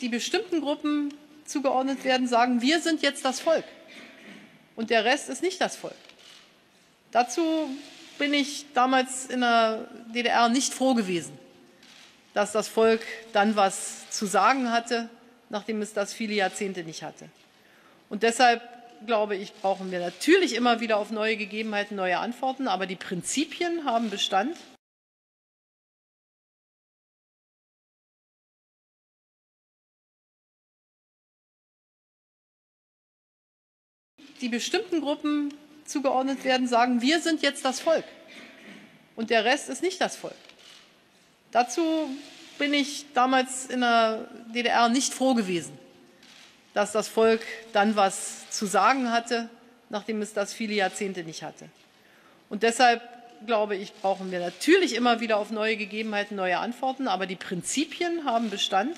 die bestimmten Gruppen zugeordnet werden, sagen, wir sind jetzt das Volk und der Rest ist nicht das Volk. Dazu bin ich damals in der DDR nicht froh gewesen, dass das Volk dann was zu sagen hatte, nachdem es das viele Jahrzehnte nicht hatte. Und deshalb, glaube ich, brauchen wir natürlich immer wieder auf neue Gegebenheiten neue Antworten, aber die Prinzipien haben Bestand. Die bestimmten Gruppen zugeordnet werden, sagen, wir sind jetzt das Volk und der Rest ist nicht das Volk. Dazu bin ich damals in der DDR nicht froh gewesen, dass das Volk dann was zu sagen hatte, nachdem es das viele Jahrzehnte nicht hatte. Und deshalb, glaube ich, brauchen wir natürlich immer wieder auf neue Gegebenheiten neue Antworten, aber die Prinzipien haben Bestand.